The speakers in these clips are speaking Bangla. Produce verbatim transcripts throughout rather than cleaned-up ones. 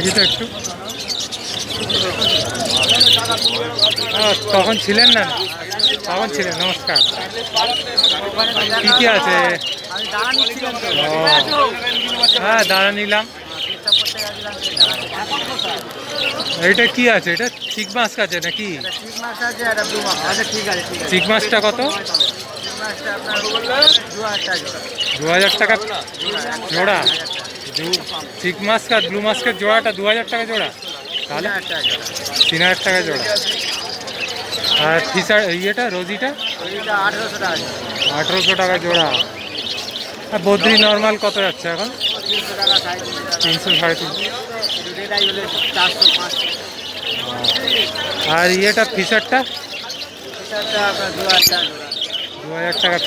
तखन छिलेन ना तखन छिलेन नमस्कार ठीक आछे हाँ दाड़ा निलाम এটা কি আছে এটা চিক মাছ আছে নাকি এটা চিক মাছ আছে আর ব্লু মাছ আচ্ছা ঠিক আছে ঠিক আছে চিক মাছটা কত চিক মাছটা আপনারা বললেন दो हज़ार টাকা জোড়া চিক মাছ আর ব্লু মাছের জোড়াটা दो हज़ार টাকা জোড়া তাহলে तीन हज़ार টাকা জোড়া আর ফিশার এইটা রোজিটা রোজিটা আঠারো सौ টাকা আঠারো सौ টাকা জোড়া আর বদ্রি নরমাল কত যাচ্ছে এখন तीन सौ টাকা तीन सौ साठ चार আঠাশ অফলাইন আঠাশশো টাকা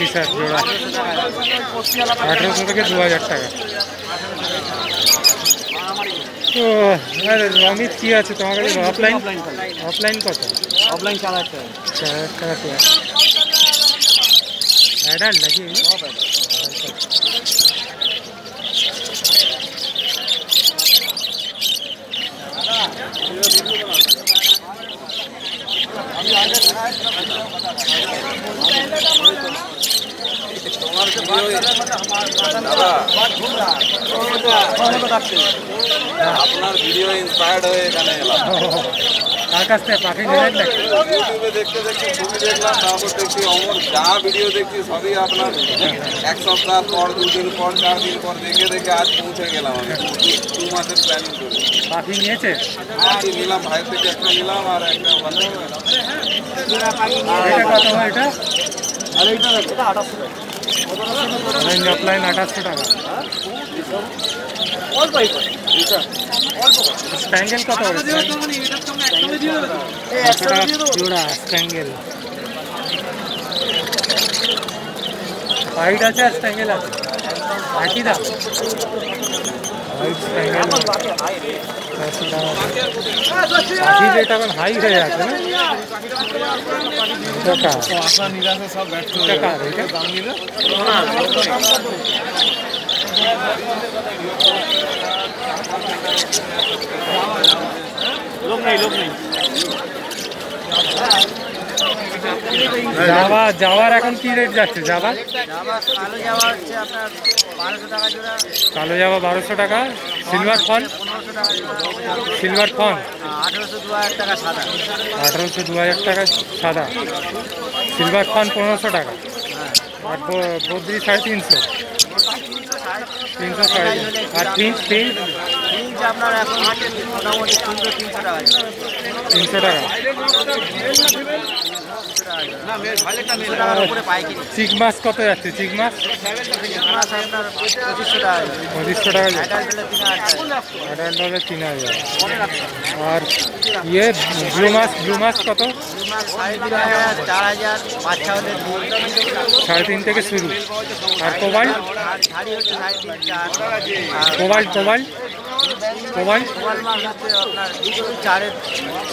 স্ট্যাঙ্গেল কত হবে জোড়া স্ট্যাঙ্গেল হাইট আছে স্ট্যাঙ্গেল আছে একই দাম जावा जावार এখন কি রেট যাচ্ছে जावा जावा কালো जावा হচ্ছে আপনার बारह सौ টাকা জোড়া কালো जावा बारह सौ টাকা সিলভার ফন पंद्रह सौ টাকা সিলভার ফন अठारह सौ दो हज़ार টাকা সাদা अठारह सौ दो हज़ार টাকা সাদা সিলভার ফন पंद्रह सौ টাকা আর বদ্রি तीन हज़ार तीन सौ तीन सौ साठ আর তিন তিন যে আপনার এখন মার্কেট মোটামুটি तीन सौ तीन सौ টাকা तीन सौ টাকা চিক মাছ কত যাচ্ছে চিক মাছ পঁচিশশো টাকা আঠারো তিন হাজার আর ইয়ে ব্লু মাছ ব্লু মাছ কত সাড়ে তিন থেকে শুরু আর কোবাল কোবাল কোবাল কোবাল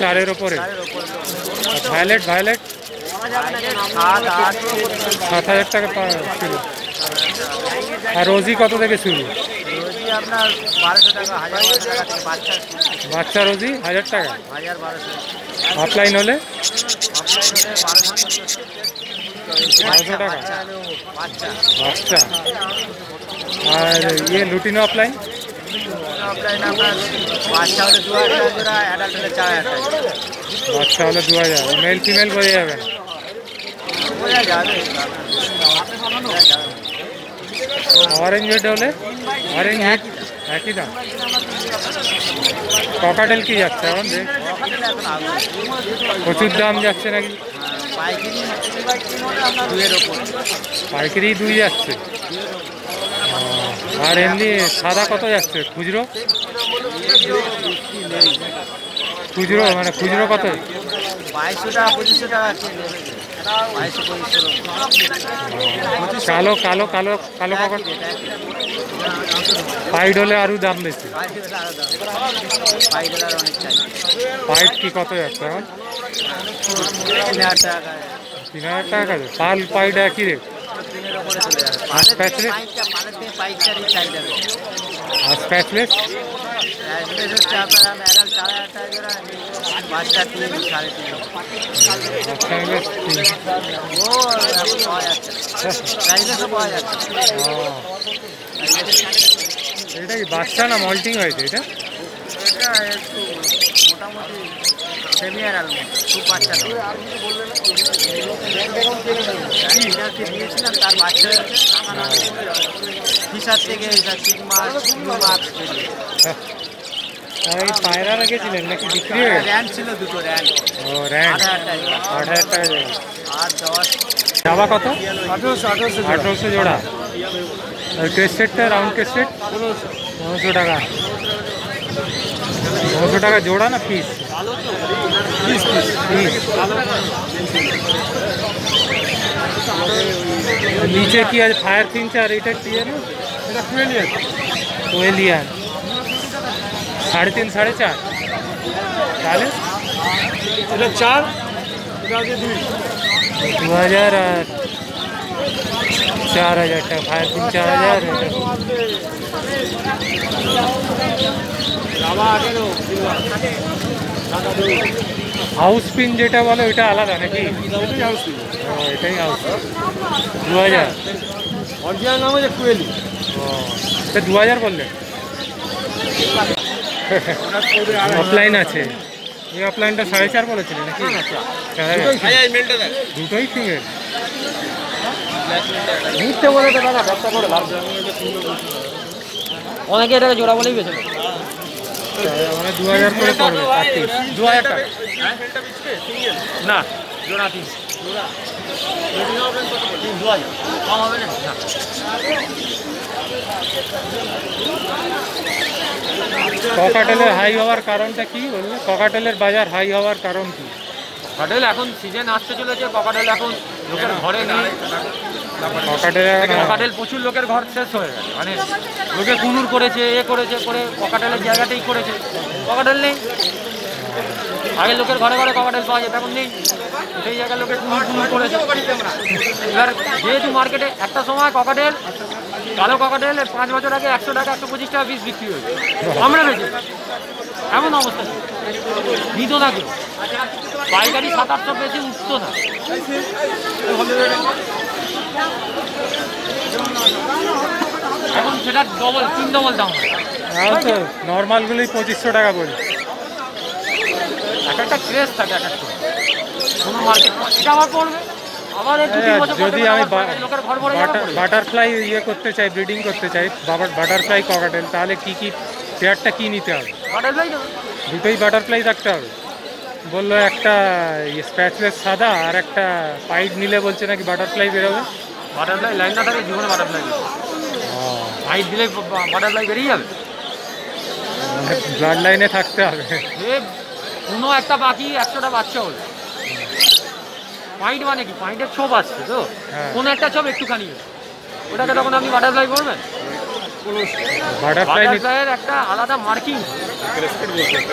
চারের ওপরে ভায়োলেট ভায়োলেট सात हज़ार टाका किलो और रोजी कत থেকে শুরু रोजी আপনার बारह सौ টাকা एक हज़ार টাকা থেকে বাচ্চা বাচ্চা रोजी एक हज़ार টাকা एक हज़ार बारह सौ অফলাইন হলে অফলাইন হলে बारह सौ টাকা বাচ্চা বাচ্চা আর ये লুটিনো অফলাইন অফলাইন আপনার বাচ্চা হলে दो हज़ार টাকা অ্যাডাল্ট হলে चार हज़ार টাকা বাচ্চা হলে दो हज़ार মেল ফিমেল করে যাবে ऑरेंज रेट होले ऑरेंज है की दाम कॉकटेल की যাচ্ছে এখন দেখ প্রচুর দাম যাচ্ছে নাকি পাইকারি দুইয়ের উপর পাইকারি দুই যাচ্ছে আর এমনি সাদা কত যাচ্ছে খুচরো খুচরো মানে খুচরো কত बाईस सौ টাকা पच्चीस सौ টাকা আছে কালো কালো কালো কালো কখন পাইড হলে আরও দাম বেশি পাইড কি কত যাচ্ছে এখন তিন হাজার টাকা পাল পাইড একই রেট পাঁচ প্যাচে और स्पेसलेस बादशाह ना मल्टिंग जावा कत आठारोशो जोड़ा क्रेस्टेड राउंड क्रेस्टेड पंद्रह सौ टाका पंद्रह सौ टाका जोड़ा ना पीस पीस पीस नीचे की आज फायर फिंच और एटा की है ना कोएलियन साढ़े तीन साढ़े चार चालीस चार दो हज़ार चार हज़ार टाइम फायर फिंच चार हज़ार हाउस पिन जेटा वाला এটা আলাদা নাকি এটাই হাউস পিন ও এটাই হাউস दो हज़ार অরিজিনাল নাম যে কুয়েলি ও তে दो हज़ार বললে অফলাইন আছে এই অফলাইনটা चार पॉइंट पाँच বলেছিল নাকি হ্যাঁ এই মেলটা দেখ দুটোই ফিঙ্গার নিতে বলে তো দাদা ব্যবসা করে লাভ অনেকে এটাকে জোড়া বলেই বেচে মানে दो हज़ार করে পড়বে दो हज़ार টাকা ফেলটা বিচকে সিঙ্গেল না জোড়া तीन জোড়া যদি নাও বলেন কত বলেন दो हज़ार কম হবে না ককাটেলের হাই হওয়ার কারণটা কি বললে ককাটেলের বাজার হাই হওয়ার কারণ কি ককাটেল এখন সিজন আসতে চলেছে ককাটেল এখন লোকের ঘরে নেই कॉकाटेल प्रचुर लोकर घर शेष हो गए मैं लोके कूनूर कॉकाटेल जैगाटे कॉकाटेल नहीं आगे लोकर घरे घरे कॉकाटेल पावा जाए एखन नहीं जगह लोके कूनूर कूनूर मार्केटे एक समय कॉकाटेल कालो कॉकाटेल पाँच बचर आगे एकशो टाका एकशो पचिस टाका पिस बिक्री हो एमन अवस्था नीत ना पाइकारी सात आठशो बेसि उठतो ना এখন সেটা ডবল তিন ডবল দাম আর তো নরমাল গুলি पच्चीस सौ টাকা বলি একটা ক্রেজ থাকে একটা কোন মার্কেট এটা আবার পড়বে আবার এই দুই বছর যদি আমি লোকের ঘর ভরে বাটারফ্লাই ইয়ে করতে চাই ব্রিডিং করতে চাই বাটারফ্লাই ককাটেল তাহলে কি কি পেয়ারটা কি নিতে হবে বাটারফ্লাই দুটোই বাটারফ্লাই রাখতে হবে বললো একটা স্প্যাচলেস সাদা আর একটা পাইড নিলে বলছে নাকি বাটারফ্লাই বের হবে বাটারফ্লাই লাইন না থাকে জীবনে বাটারফ্লাই হ্যাঁ পাইড দিলে বাটারফ্লাই বেরিয়ে যাবে ব্লাড লাইনে থাকতে হবে এই কোনো একটা বাকি একশোটা বাচ্চা হলো পাইড মানে কি পাইডের ছোপ আছে তো কোন একটা ছোপ একটুখানি ওটাকে তখন আপনি বাটারফ্লাই বলবেন বাটারফ্লাই এর একটা আলাদা মার্কিং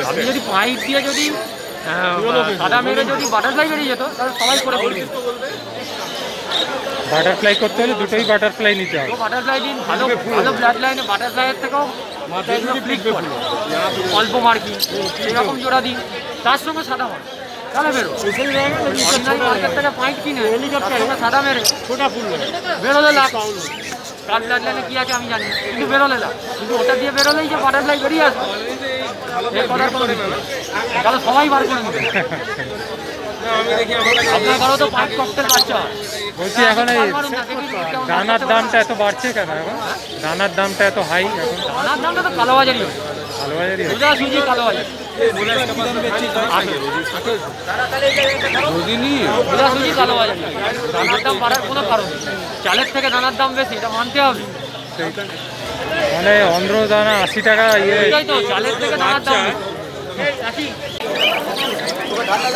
আপনি যদি পাইড দিয়ে যদি সাদা মেরে যদি বাটারফ্লাই বেরিয়ে যেত তাহলে সবাই করে বলবে বাটারফ্লাই করতে হলে দুটোই বাটারফ্লাই নিতে হবে বাটারফ্লাই দিন ভালো ভালো ব্লাড লাইনে বাটারফ্লাইয়ের থেকেও মাথায় যদি ক্লিক করে অল্প মার্কিং এরকম জোড়া দিন তার সঙ্গে সাদা হয় তাহলে বেরো সেই জায়গা থেকে অনলাইন মার্কেট থেকে পয়েন্ট কিনে হেলিকপ্টারে সাদা মেরে ছোটা ফুল বেরোলে লাভ কার ব্লাড লাইনে কি আছে আমি জানি কিন্তু বেরোলে লাভ কিন্তু ওটা দিয়ে বেরোলেই যে বাটারফ্লাই বেরিয়ে আসবে তাহলে সবাই বার করে নিতে আপনার কারো তো পাঁচ ককটেল বাচ্চা বলছি এখন এই দানার দামটা এত বাড়ছে কেন এখন দানার দামটা এত হাই এখন দানার দামটা তো কালোবাজারি হয় কালোবাজারি হয় বুঝা সুজি কালোবাজারি বুঝিনি বুঝা সুজি কালোবাজারি দানার দাম বাড়ার কোনো কারণ চালের থেকে দানার দাম বেশি এটা মানতে হবে মানে অন্ধ্র দানা আশি টাকা ইয়ে তো চালের থেকে দানার দাম আশি लोकटा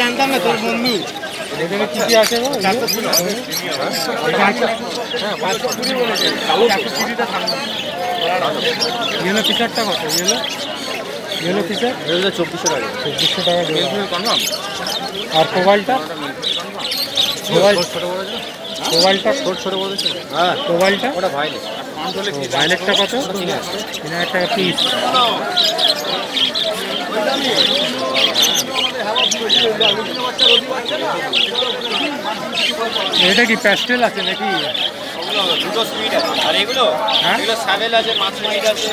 जानता ना तर बंधु किलो पिछाटा कत यूनिट हिसाब चौबीस चौबीस टाइम और कोवालटा कोवालटा छोट छोट बोल हाँ कोवालटा ওটা ভাইলেট ভাইলেটটা কত তিন হাজার টাকা পিস এটা কি প্যাস্টেল আছে নাকি দুটো স্পিড আছে আর এগুলো এগুলো সাবেল আছে পাঁচ মিনিট আছে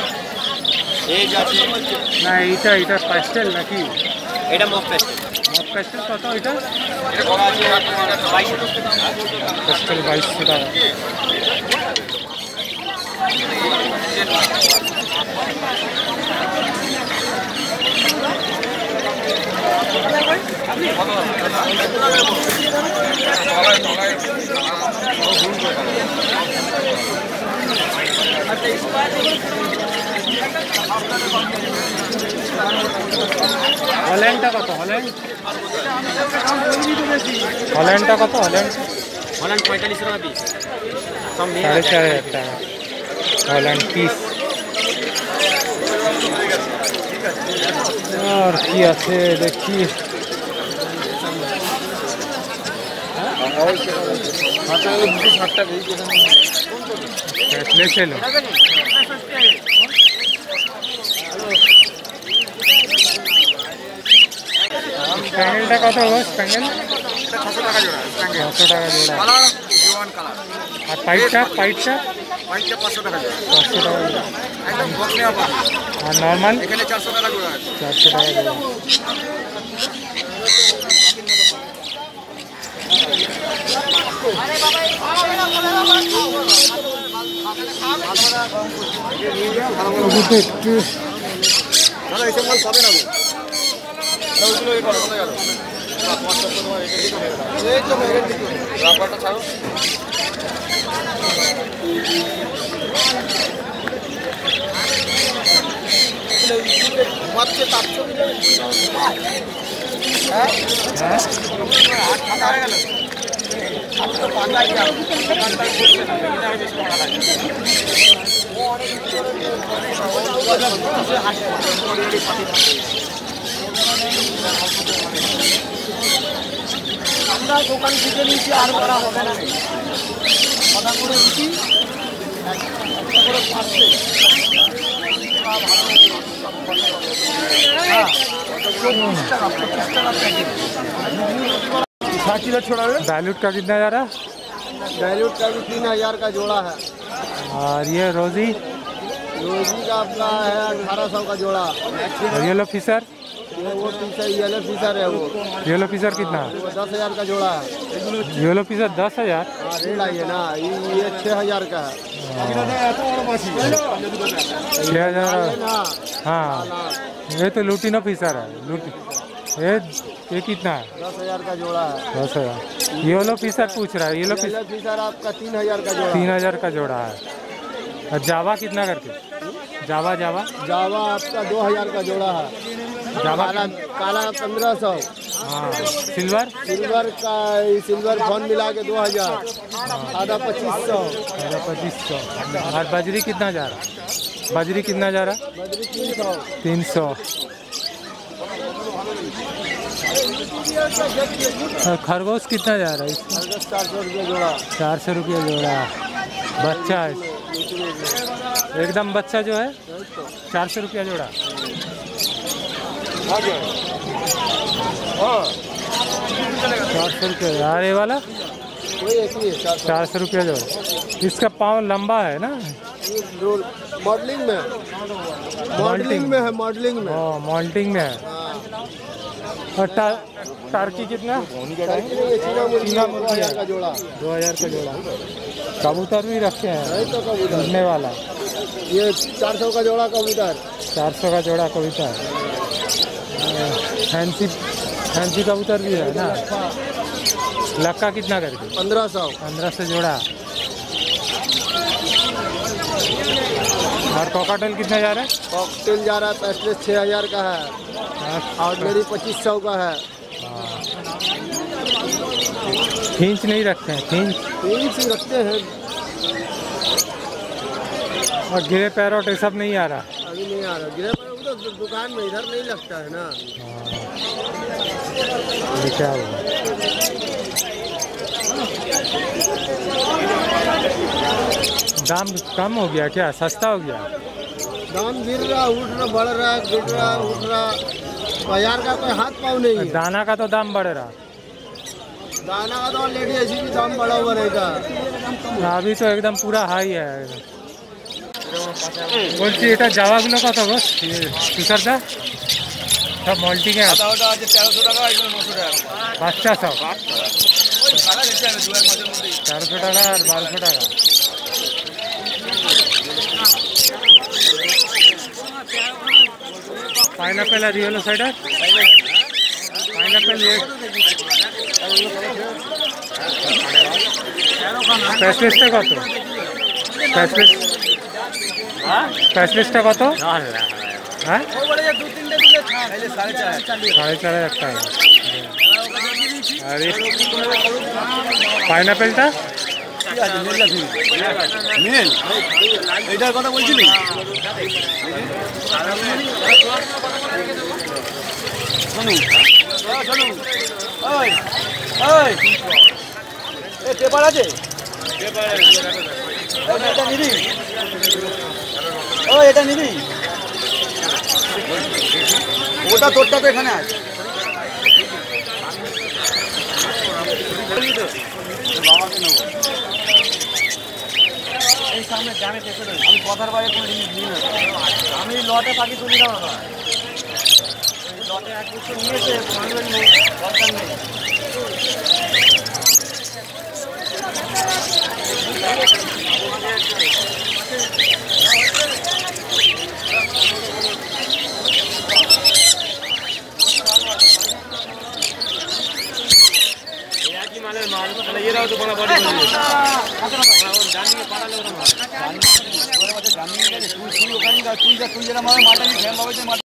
এই যাচ্ছে না এটা এটা প্যাস্টেল নাকি এটা মক প্যাস্টেল মক প্যাস্টেল কত এটা এটা বড় আছে বাইশ টাকা প্যাস্টেল বাইশ টাকা আপনি কত হল্যান্ডটা কত হল্যান্ড হল্যান্ডটা কত হল্যান্ড হল্যান্ড पैंतालीस টাকা পিস কম নেই चार हज़ार টাকা হল্যান্ড পিস আর কি আছে দেখি আচ্ছা এই दो सौ साठ টাকা এই কেন ফ্রেশ ছিল स्पैंगलটা কত হলো স্পैंगल छह सौ টাকা জোড়া স্পैंगल छह सौ টাকা জোড়া কালার ডিওয়ান কালার আর পাইটটা পাইটটা পাইটটা पाँच सौ টাকা জোড়া पाँच सौ টাকা একদম কম নেওয়া পাবে আর নরমাল এখানে चार सौ টাকা জোড়া আছে चार सौ টাকা জোড়া আরে বাবা এই না বলে না বল খাবে একটু দাদা এই সময় পাবে না ওগুলো এই করতে গেল পাঁচ হাজার টাকা দিয়ে এই তো মেরে দিই রাবারটা ছাড়ো মাত্র सात सौ মিটার হ্যাঁ হ্যাঁ আট টাকা হয়ে গেল আমি তো পাগলা হয়ে গেলাম কারণটা বুঝতে না এখানে বেশি টাকা লাগে ও অনেক ভিতরে হাসি আমরা দোকান থেকে নিচে আর বড় হবে না কথা করে দিছি একটা করে পাঁচশো হ্যাঁ पच्चीस টাকা पच्चीस টাকা पैकेट सात किलो छोड़ा है डाइल्यूट का कितना जा रहा है डाइल्यूट का भी तीन हजार का जोड़ा है और ये रोजी रोजी का अपना है अठारह सौ का जोड़ा और ये लो फिशर वो पीसर येलो पीसर है वो येलो पीसर कितना दस हज़ार का जोड़ा है येलो पीसर दस हज़ार रेट आई है ना ये छः हज़ार का है छः हज़ार हाँ ये तो लूटिनो पीसर है लूटी ये ये कितना है दस हज़ार का जोड़ा है दस हज़ार येलो पीसर पूछ रहा है येलो पीसर आपका तीन हज़ार का जोड़ा तीन हज़ार का जोड़ा है और जावा कितना करके जावा जावा जावा आपका दो हज़ार का जोड़ा है जावा काला काला पंद्रह सौ हाँ सिल्वर सिल्वर का सिल्वर फोन मिला के दो हज़ार आधा पच्चीस सौ आधा पच्चीस सौ और बजरी कितना जा रहा बजरी कितना जा रहा बजरी तीन सौ तीन सौ खरगोश कितना जा रहा है खरगोश चार सौ रुपया जोड़ा चार सौ रुपया जोड़ा बच्चा है एकदम बच्चा जो है चार सौ रुपया जोड़ा चार सौ रुपया यार ये वाला चार सौ रुपया जो इसका पाँव लंबा है ना मॉडलिंग में मॉडलिंग में है मॉडलिंग में हाँ मॉडलिंग में है और टार्की कितना चीना मुर्गी का जोड़ा दो हज़ार का जोड़ा कबूतर भी रखे हैं घूमने वाला ये चार सौ का जोड़ा कबूतर चार सौ का जोड़ा कबूतर फैंसी फैंसी कबूतर भी है ना लक्का कितना करके पंद्रह सौ पंद्रह सौ जोड़ा और कॉकटेल कितना जा रहा है कॉकटेल जा रहा है पैसले छः हज़ार का है और मेरी पच्चीस सौ का है फिंच नहीं रखते हैं फिंच फिंच रखते हैं और ग्रे पैरोट ये सब नहीं आ रहा अभी नहीं आ रहा ग्रे अब दुकान में इधर नहीं लगता है ना। क्या दाम कम हो गया, क्या सस्ता हो गया? दाम गिर रहा, उठ रहा, बढ़ रहा, गिर रहा, उठ रहा। बाजार का कोई हाथ पाँव नहीं है। दाना का तो दाम बढ़ रहा, दाना का तो ऑलरेडी ऐसी भी दाम बढ़ा हुआ रहेगा। अभी तो एकदम पूरा हाई है। বলছি এটা জাভাগুলো কত গো স্পিকারটা? সব মাল্টি কে আছে। ওটা আছে তেরোশো টাকা, এগুলো নশো টাকা। বাচ্চা সব ওই ভাড়া দিতে হবে দুই মাসের মধ্যে। তেরোশো টাকা আর বারোশো টাকা। পাইনাপেল আর ইয়েলো সাইড আছে। পাইনাপেল এক। প্যাসলিস্টটা কত? প্যাসলিস্ট पैंसलिस कत? हाँ साढ़े चार हज़ार टाइम। अरे पाइनएप्पलटा पेपर आज লটে तो बड़ा बड़ी जानिए पाला लोग रे मार जानिए रे तू तू ओखानी का तू जा तू जरा मार माटा नहीं फैम बाबू से।